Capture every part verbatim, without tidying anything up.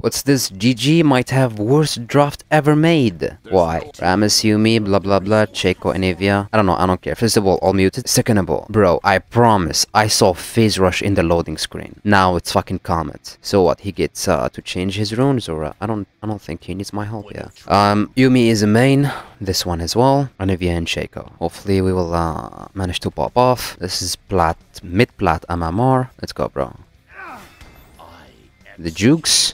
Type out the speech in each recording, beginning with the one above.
What's this? G G might have worst draft ever made. Why? Rammus, Yumi, blah blah blah, Shaco, Anivia. I don't know, I don't care. First of all, all muted. Second of all, bro, I promise I saw phase rush in the loading screen. Now it's fucking Comet. So what? He gets uh, to change his runes, or uh, I don't I don't think he needs my help, yeah. Um Yumi is a main. This one as well. Anivia and Shaco. Hopefully we will uh, manage to pop off. This is plat, mid plat M M R. Let's go, bro. The jukes.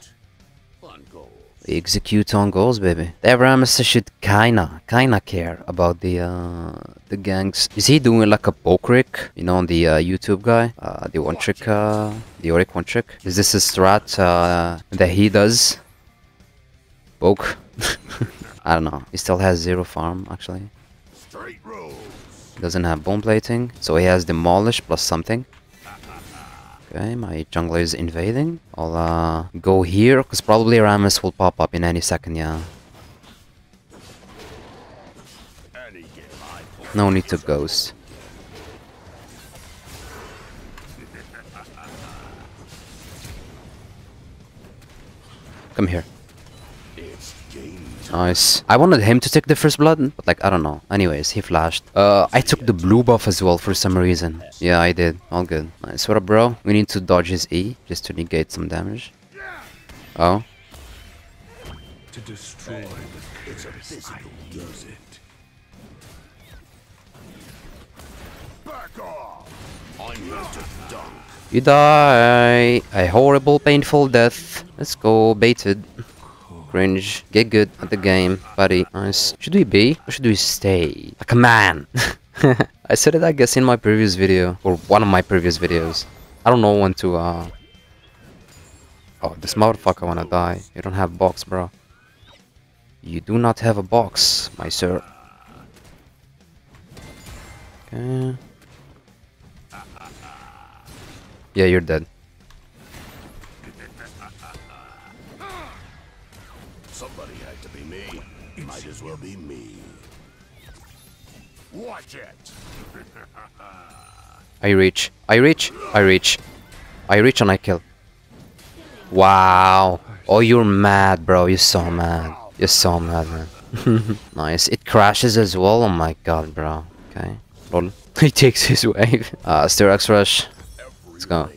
We execute on goals, baby. That Rammus should kinda, kinda care about the uh, the ganks. Is he doing like a poke rick? You know, on the uh, YouTube guy? Uh, the one trick, uh, the Oric one trick? Is this a strat uh, that he does? Poke? I don't know. He still has zero farm, actually. Doesn't have bone plating, so he has demolish plus something. Okay, my jungler is invading. I'll uh, go here, because probably Rammus will pop up in any second, yeah. No need to ghost. Come here. Nice. I wanted him to take the first blood, but like, I don't know. Anyways, he flashed. Uh, I took the blue buff as well for some reason. Yeah, I did. All good. Nice. What up, bro? We need to dodge his E, just to negate some damage. Oh. To destroy the curse, I lose it. Back off! I'm here to dunk. You die! A horrible, painful death. Let's go, baited. Cringe. Get good at the game, buddy. Nice. Should we be? Or should we stay? Like a man! I said it, I guess, in my previous video. Or one of my previous videos. I don't know when to, uh... oh, this motherfucker wanna die. You don't have box, bro. You do not have a box, my sir. Okay. Yeah, you're dead. Somebody had to be me. Might as well be me. Watch it. I reach. I reach. I reach. I reach and I kill. Wow. Oh, you're mad, bro. You're so mad. You're so mad, man. Nice. It crashes as well. Oh my god, bro. Okay. Lol. He takes his wave. Uh, Sterex rush. Let's go.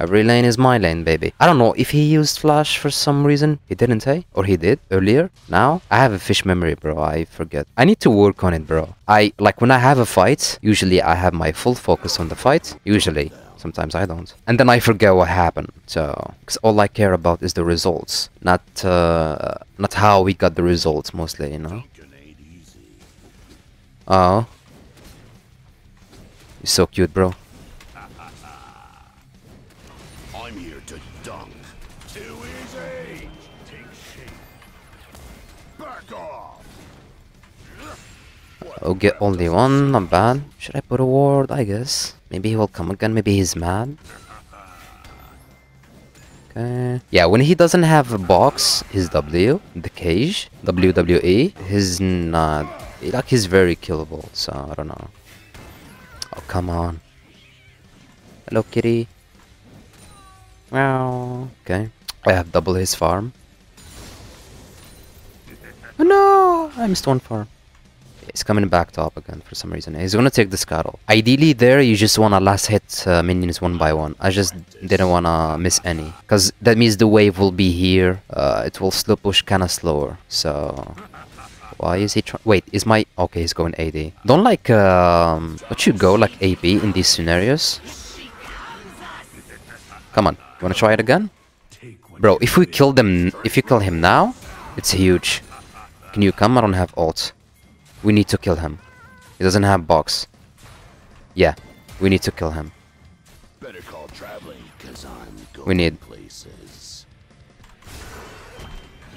Every lane is my lane, baby. I don't know if he used flash for some reason. He didn't, hey? Or he did earlier? Now? I have a fish memory, bro. I forget. I need to work on it, bro. I, like, when I have a fight, usually I have my full focus on the fight. Usually. Sometimes I don't. And then I forget what happened. So, because all I care about is the results. Not, uh, not how we got the results, mostly, you know? Oh. You're so cute, bro. Oh, get only one, not bad. Should I put a ward? I guess. Maybe he will come again, maybe he's mad. Okay. Yeah, when he doesn't have a box, his W, the cage, W W E, he's not... like, he's very killable, so I don't know. Oh, come on. Hello, kitty. Wow. Okay. I have double his farm. Oh no! I missed one farm. He's coming back top again for some reason. He's gonna take the scuttle. Ideally there you just wanna last hit uh, minions one by one. I just didn't wanna miss any, because that means the wave will be here. Uh, it will slow push kinda slower. So why is he trying? Wait, is my... okay, he's going A D. Don't like um don't you go like A P in these scenarios? Come on, you wanna try it again? Bro, if we kill them, if you kill him now, it's huge. Can you come? I don't have ult. We need to kill him. He doesn't have box. Yeah, we need to kill him. Better call traveling, 'cause I'm going we need places.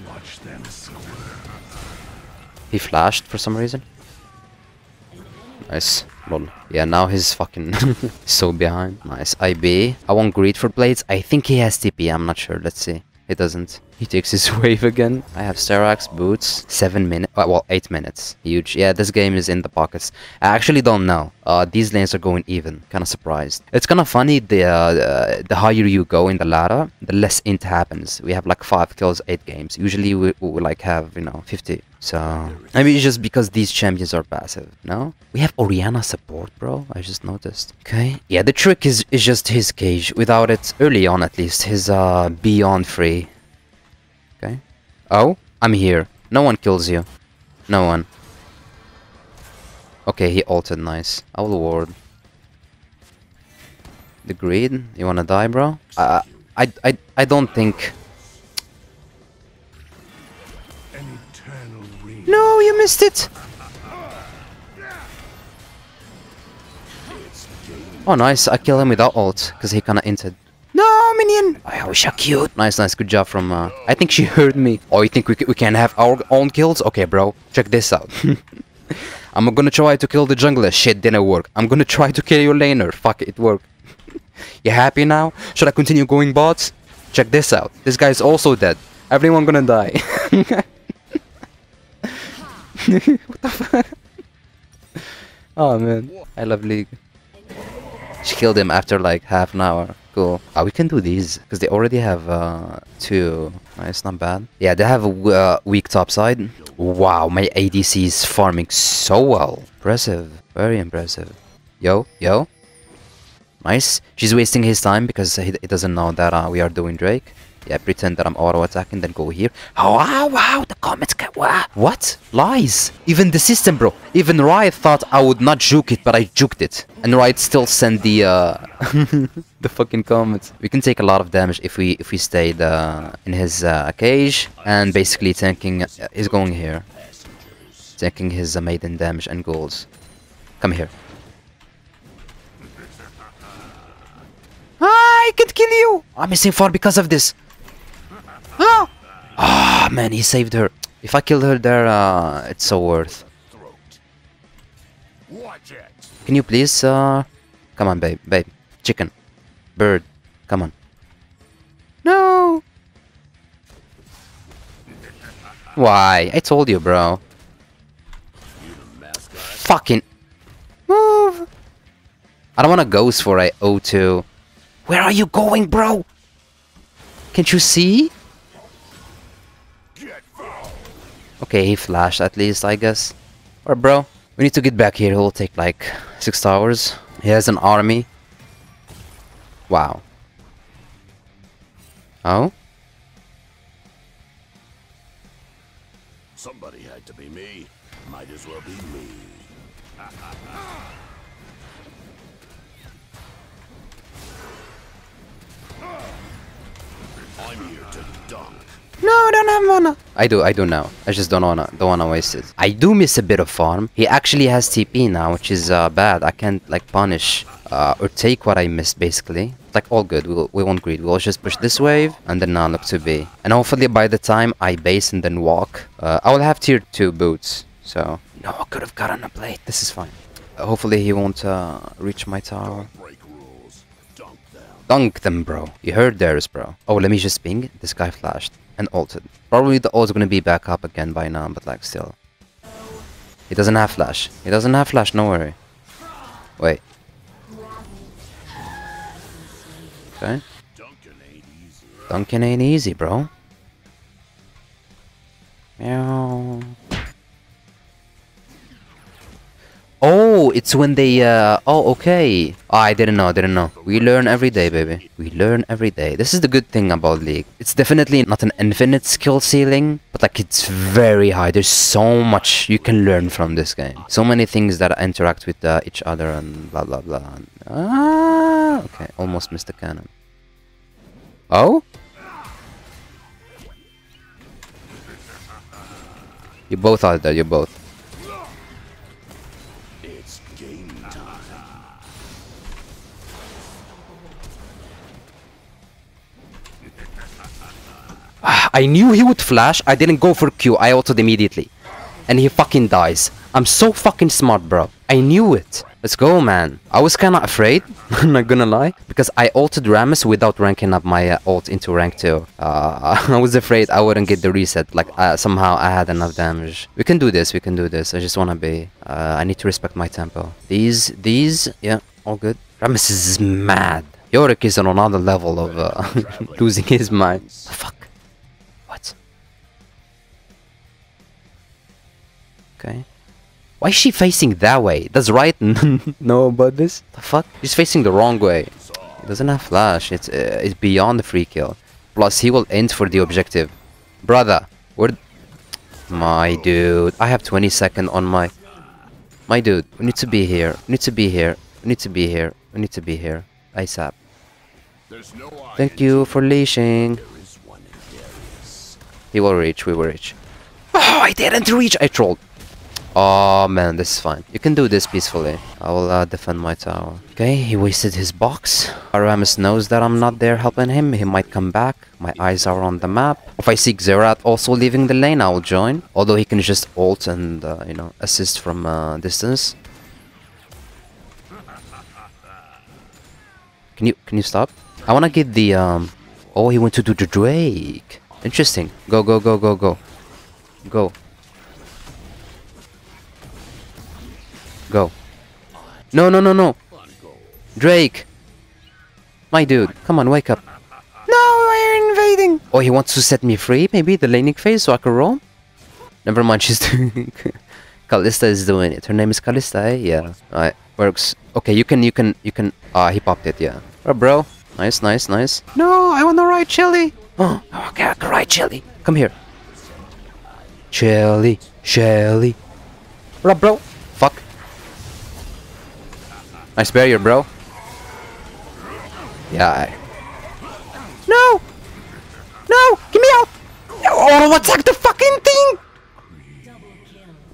Watch them square. He flashed for some reason. Nice. Lol. Yeah, now he's fucking so behind. Nice. I B. I want greed for blades. I think he has T P. I'm not sure. Let's see. He doesn't. He takes his wave again. I have Sterak's boots. Seven minutes. Well, eight minutes. Huge. Yeah, this game is in the pockets. I actually don't know. Uh, these lanes are going even. Kind of surprised. It's kind of funny. The uh, the higher you go in the ladder, the less int happens. We have like five kills, eight games. Usually we, we like have, you know, fifty. So I mean, it's just because these champions are passive. No, we have Orianna support, bro. I just noticed. Okay. Yeah, the trick is is just his cage. Without it, early on at least, his uh beyond free. Okay. Oh, I'm here. No one kills you. No one. Okay, he ulted. Nice. I will ward. The greed. You wanna die, bro? Uh, I, I, I don't think. No, you missed it. Oh, nice. I killed him without ult because he kind of entered. No, minion! I wish I cute. Nice, nice. Good job from... Uh, I think she heard me. Oh, you think we, we can have our own kills? Okay, bro. Check this out. I'm gonna try to kill the jungler. Shit, didn't work. I'm gonna try to kill your laner. Fuck it, it worked. You happy now? Should I continue going bots? Check this out. This guy's also dead. Everyone gonna die. What the fuck? Oh, man. I love League. She killed him after like half an hour. Cool. Oh, we can do these because they already have uh, two. Nice, not bad. Yeah, they have a uh, weak top side. Wow, my A D C is farming so well. Impressive. Very impressive. Yo, yo. Nice. She's wasting his time because he, he doesn't know that uh, we are doing Drake. Yeah, pretend that I'm auto-attacking, then go here. Oh, wow, wow, the comments get... Wow. What? Lies. Even the system, bro. Even Riot thought I would not juke it, but I juked it. And Riot still sent the, uh... the fucking comments. We can take a lot of damage if we if we stayed uh, in his uh, cage. And basically tanking... Uh, he's going here. Tanking his uh, maiden damage and goals. Come here. Ah, I can kill you! I'm missing four because of this. Ah! Ah, oh, man, he saved her. If I killed her there, uh, it's so worth. Can you please, uh... Come on, babe, babe. Chicken. Bird. Come on. No! Why? I told you, bro. Fucking... Move! I don't want to ghost for a O two. Where are you going, bro? Can't you see? Okay, he flashed at least, I guess. Alright, bro. We need to get back here. It'll take like six towers. He has an army. Wow. Oh? Somebody had to be me. Might as well be me. I'm here to dunk. No, I don't have mana. I do, I do now. I just don't wanna, don't wanna waste it. I do miss a bit of farm. He actually has T P now, which is uh, bad. I can't like punish uh, or take what I missed basically. Like all good. We'll, we won't greed. We'll just push this wave and then now look to B. And hopefully by the time I base and then walk, uh, I will have tier two boots. So no, I could have gotten a blade. This is fine. Uh, hopefully he won't uh, reach my tower. Dunk them, bro. You heard theirs, bro. Oh, let me just ping. This guy flashed and ulted. Probably the ult's gonna be back up again by now, but like still. He doesn't have flash. He doesn't have flash, no worry. Wait. Okay. Dunkin' ain't easy, bro. Meow. Oh, it's when they, uh, oh, okay. Oh, I didn't know, I didn't know. We learn every day, baby. We learn every day. This is the good thing about League. It's definitely not an infinite skill ceiling, but like it's very high. There's so much you can learn from this game. So many things that interact with uh, each other and blah, blah, blah. Ah, okay, almost missed the cannon. Oh? You both are there, you both. I knew he would flash. I didn't go for Q. I ulted immediately. And he fucking dies. I'm so fucking smart, bro. I knew it. Let's go, man. I was kinda afraid, I'm not gonna lie, because I ulted Rammus without ranking up my uh, ult into rank two. Uh, I was afraid I wouldn't get the reset, like uh, somehow I had enough damage. We can do this, we can do this, I just wanna be... Uh, I need to respect my tempo. These, these, yeah, all good. Rammus is mad. Yorick is on another level of uh, losing his mind. The fuck? What? Okay. Why is she facing that way? Does Riot know about this? The fuck? He's facing the wrong way. He doesn't have flash. It's uh, it's beyond the free kill. Plus, he will end for the objective. Brother, where... My dude. I have twenty seconds on my... My dude, we need to be here. We need to be here. We need to be here. We need to be here. ASAP. Thank you for leashing. He will reach. We will reach. Oh, I didn't reach. I trolled. Oh man, this is fine. You can do this peacefully. I will uh, defend my tower. Okay, he wasted his box. Rammus knows that I'm not there helping him. He might come back. My eyes are on the map. If I see Xerath also leaving the lane, I will join. Although he can just ult and, uh, you know, assist from uh, distance. Can you, can you stop? I wanna get the, um... Oh, he went to do the Drake. Interesting. Go, go, go, go, go. Go. Go. No, no, no, no. Drake. My dude, come on, wake up. No, we're invading. Oh, he wants to set me free, maybe, the laning phase, so I can roam? Never mind, she's doing... Kalista is doing it. Her name is Kalista, eh? Yeah. Alright, works. Okay, you can, you can, you can... Ah, uh, he popped it, yeah. Alright, bro. Nice, nice, nice. No, I want to ride Chili. Oh, okay, I can ride Chili. Come here. Chili, Chili. Alright, bro. Fuck. Nice barrier, bro. Yeah. I... No! No! Give me out! Oh, attack the fucking thing!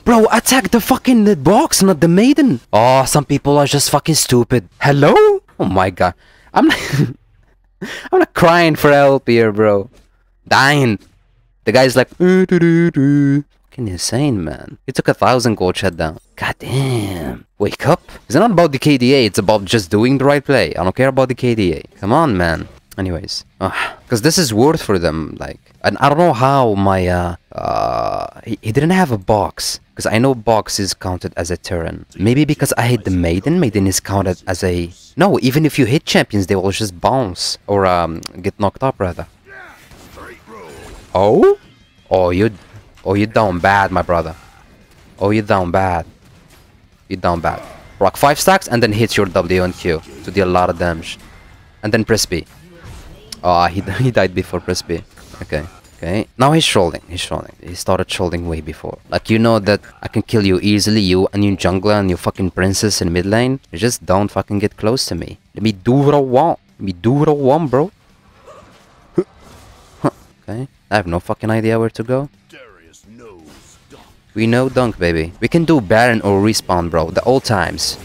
Bro, attack the fucking the box, not the maiden. Oh, some people are just fucking stupid. Hello? Oh my god. I'm not... I'm not crying for help here, bro. Dying. The guy's like... Fucking insane, man. He took a thousand gold shutdown. God damn. Wake up. It's not about the K D A, it's about just doing the right play. I don't care about the K D A. Come on, man. Anyways. Because this is worth for them, like. And I don't know how my, uh... uh he, he didn't have a box. Because I know box is counted as a Terran. Maybe because I hit the Maiden, Maiden is counted as a... No, even if you hit champions, they will just bounce. Or, um, get knocked up, rather. Oh? Oh, you... Oh, you're down bad, my brother. Oh, you're down bad. You're down bad. Rock five stacks and then hit your W and Q to deal a lot of damage. And then press B. Ah, oh, he, he died before press B. Okay, okay. Now he's trolling, he's trolling. He started trolling way before. Like, you know that I can kill you easily, you and your jungler and your fucking princess in mid lane. You just don't fucking get close to me. Let me do what I want. Let me do what I want, bro. Huh. Okay. I have no fucking idea where to go. We know dunk, baby. We can do Baron or respawn, bro. The old times.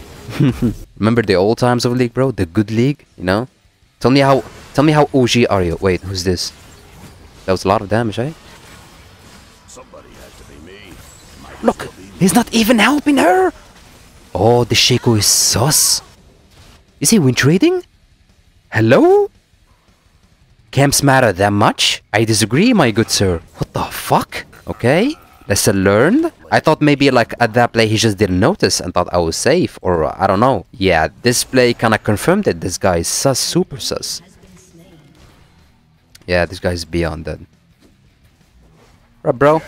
Remember the old times of League, bro? The good League, you know? Tell me how... Tell me how O G are you. Wait, who's this? That was a lot of damage, eh? Somebody had to be me. Look! He's not even helping her! Oh, the Shaco is sus. Is he win trading? Hello? Camps matter that much? I disagree, my good sir. What the fuck? Okay. Lesson learned? I thought maybe like at that play he just didn't notice and thought I was safe, or uh, I don't know. Yeah, this play kinda confirmed it. This guy is sus, super sus. Yeah, this guy is beyond dead. Right, bro?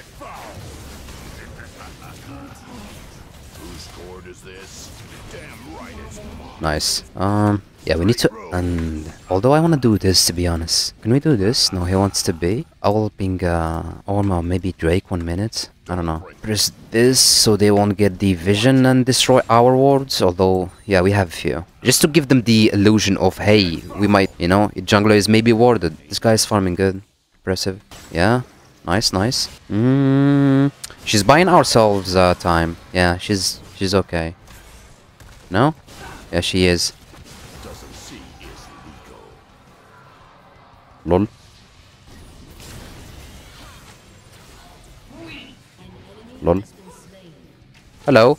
Nice. Um, yeah, we need to end. Although I wanna do this, to be honest. Can we do this? No, he wants to be. I will ping, uh, or maybe Drake one minute. I don't know. Press this so they won't get the vision and destroy our wards. Although, yeah, we have a few. Just to give them the illusion of, hey, we might, you know, jungler is maybe warded. This guy is farming good. Impressive. Yeah. Nice, nice. Mm, she's buying ourselves uh, time. Yeah, she's she's okay. No? Yeah, she is. Lol. Lol. Hello.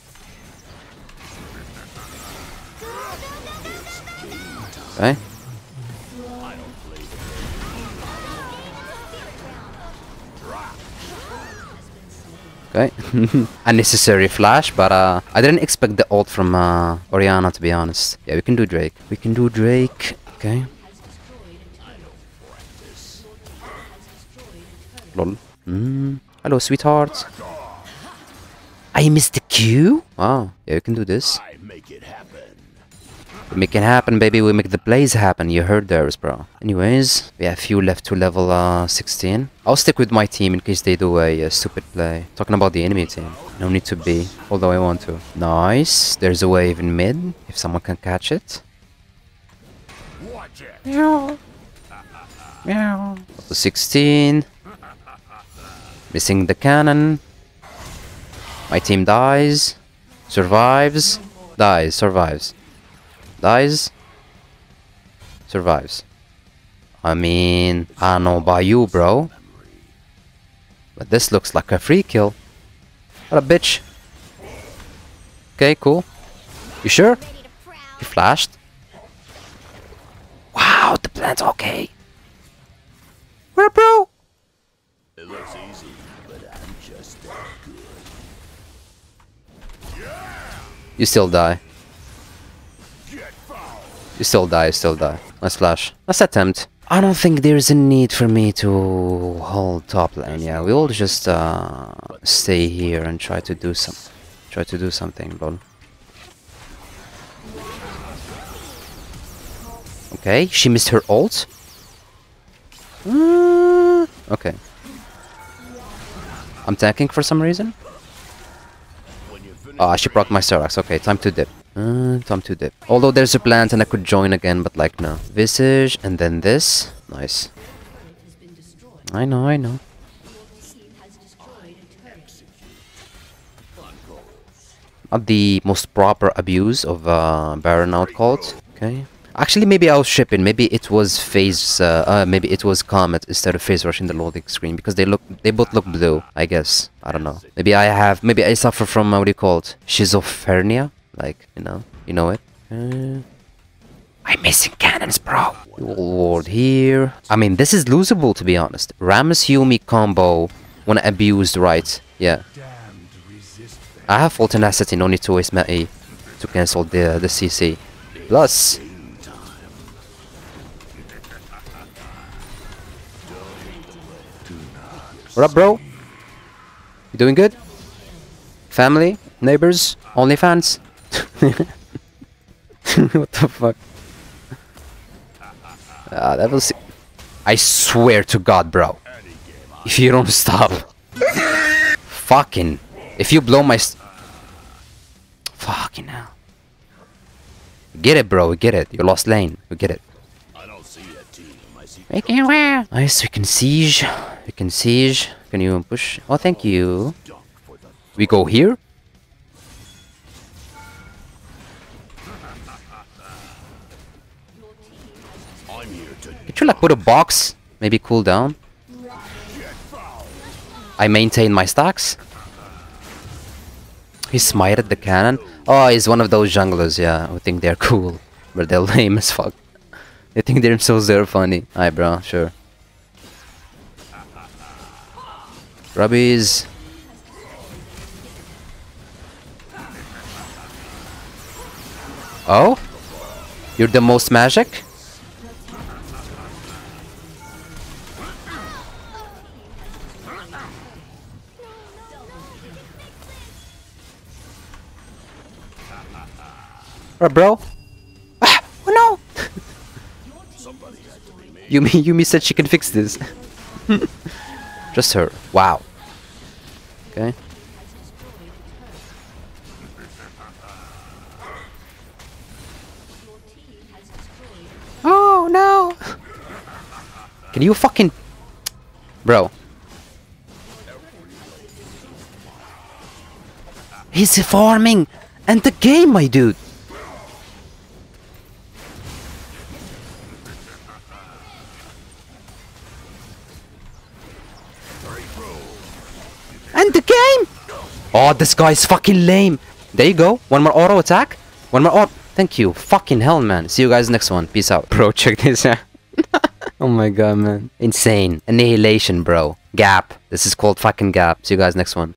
Okay. Okay. Unnecessary flash, but uh, I didn't expect the ult from uh, Orianna, to be honest. Yeah, we can do Drake. We can do Drake. Okay. Lol. Mm. Hello, sweetheart. I missed the Q? Wow. Yeah, we can do this. We make it happen, baby. We make the plays happen. You heard theirs, bro. Anyways, we have few left to level uh, sixteen. I'll stick with my team in case they do a, a stupid play. Talking about the enemy team. No need to be, although I want to. Nice. There's a wave in mid. If someone can catch it. Watch it. Meow. Meow. Up to sixteen. Missing the cannon. My team dies. Survives. Dies. Survives. Dies. Survives. I mean, I don't know about you, bro, but this looks like a free kill. What a bitch. Okay, cool. You sure? He flashed. Wow, the plant's okay. Where, bro? It looks easy, but I'm just that good. You still die. You still die, you still die. Let's flash. Let's attempt. I don't think there's a need for me to hold top lane. Yeah, we all just uh, stay here and try to do some, try to do something, lol. Okay, she missed her ult. Uh, okay. I'm tanking for some reason. Ah, oh, she proc my Xerath. Okay, time to dip. Uh, time to dip. Although there's a plant and I could join again, but like, no. Visage, and then this. Nice. I know, I know. Not the most proper abuse of uh, Baron outcalled. Okay. Actually, maybe I was shipping. Maybe it was phase. Uh, uh, maybe it was Comet instead of Phase Rush in the loading screen, because they look. They both look blue. I guess. I don't know. Maybe I have. Maybe I suffer from uh, what do you call it? Schizophrenia. Like, you know, you know it. Uh, I'm missing cannons, bro. Ward here. I mean, this is losable, to be honest. Rammus Yumi combo when abused, right? Yeah. I have full tenacity. No need to waste my E to cancel the the C C. Plus. What up, bro? You doing good? Family, neighbors, OnlyFans. What the fuck? Ah, that was. I swear to God, bro. If you don't stop, fucking. If you blow my. St fucking hell. Get it, bro. We get it. You lost lane. We get it. We can wear. Nice. We can siege. We can siege. Can you push? Oh, thank you. We go here. Should I put a box? Maybe cool down? I maintain my stacks. He smited the cannon. Oh, he's one of those junglers, yeah, who think they're cool. But they're lame as fuck. They think they're so they're funny. Aye, bro, sure. Rubbies. Oh? You're the most magic? Right, bro? Ah, oh no! Yumi, Yumi said she can fix this. Just her. Wow. Okay. Oh no! Can you fucking... Bro. He's farming! And the game, my dude! And the game! Oh, this guy is fucking lame. There you go. One more auto attack. One more auto. Thank you. Fucking hell, man. See you guys next one. Peace out. Bro, check this out. Oh my god, man. Insane. Annihilation, bro. Gap. This is called fucking Gap. See you guys next one.